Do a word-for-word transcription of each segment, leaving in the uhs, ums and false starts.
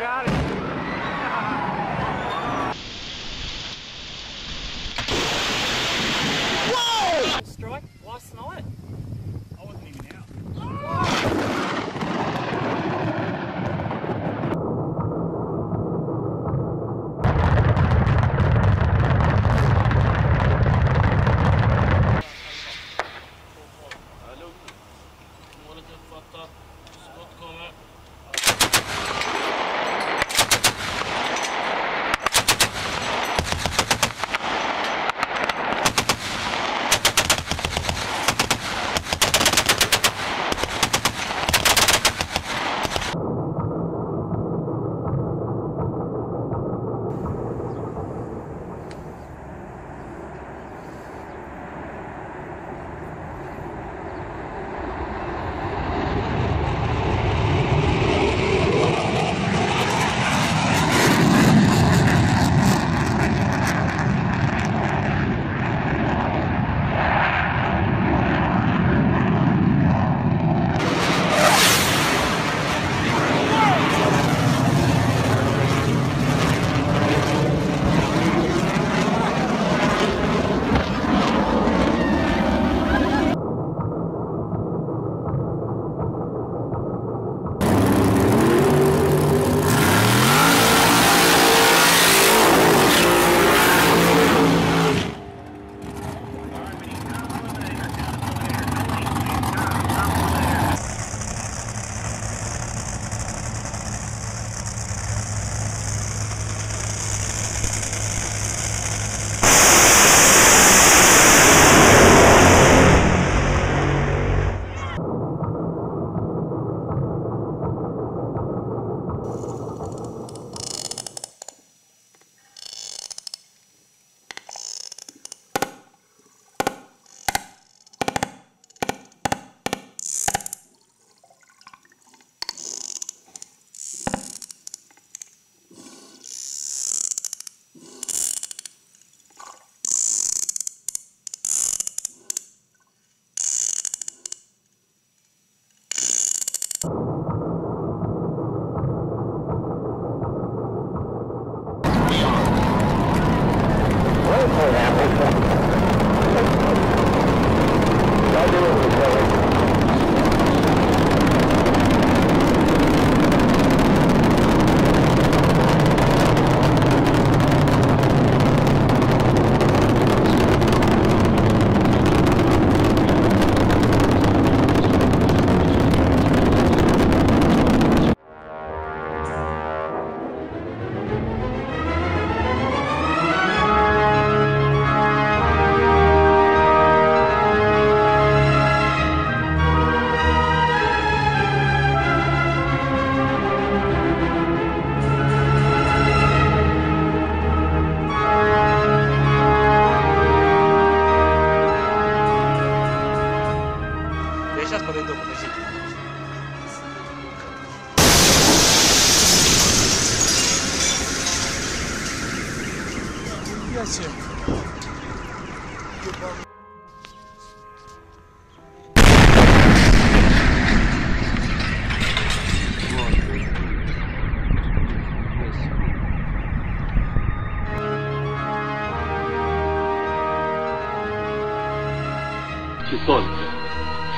got it. Whoa! Strike, last night. I wasn't even out. Hello. What the fuck up? Scott coming. Сейчас подойду, подождите. Я себе. Солнце.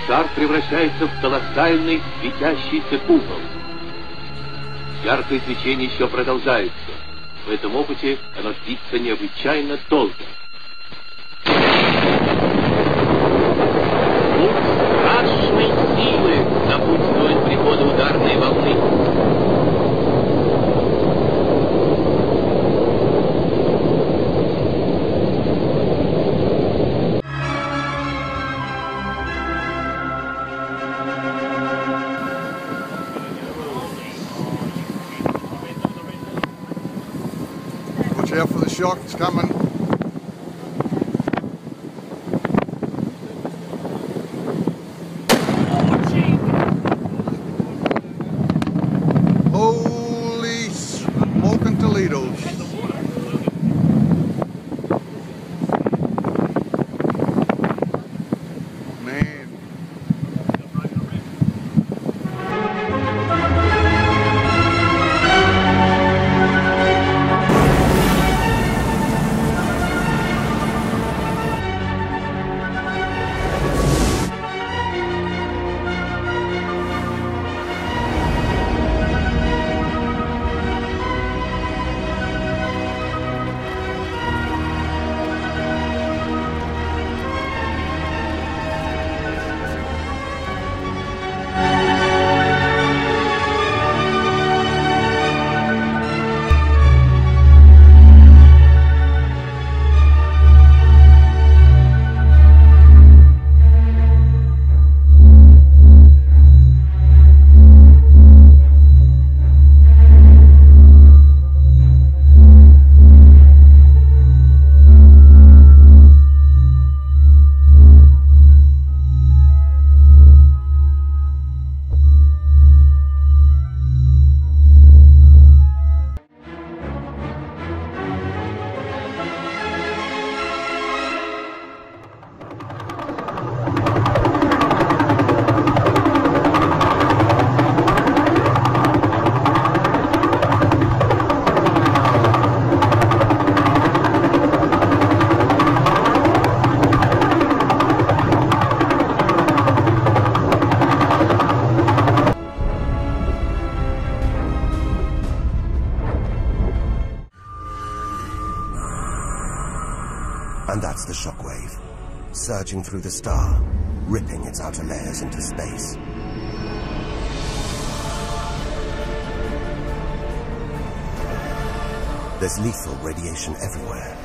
Шар превращается в колоссальный светящийся купол. Яркое свечение еще продолжается. В этом опыте оно длится необычайно долго. Путь страшной силы напутствует приходу ударной волны. Watch out for the shock, it's coming. Holy smoking Toledos. Man. And that's the shockwave, surging through the star, ripping its outer layers into space. There's lethal radiation everywhere,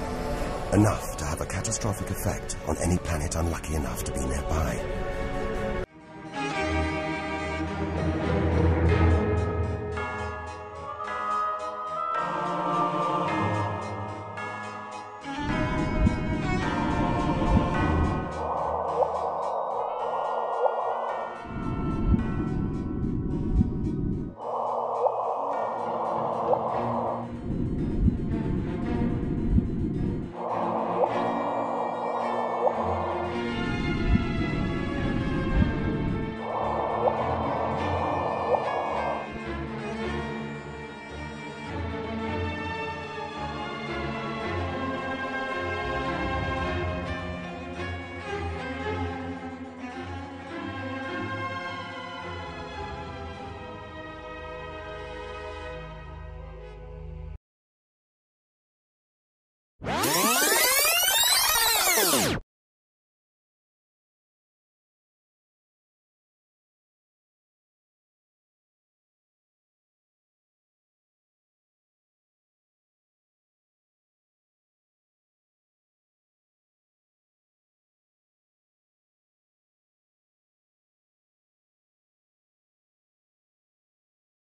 enough to have a catastrophic effect on any planet unlucky enough to be nearby.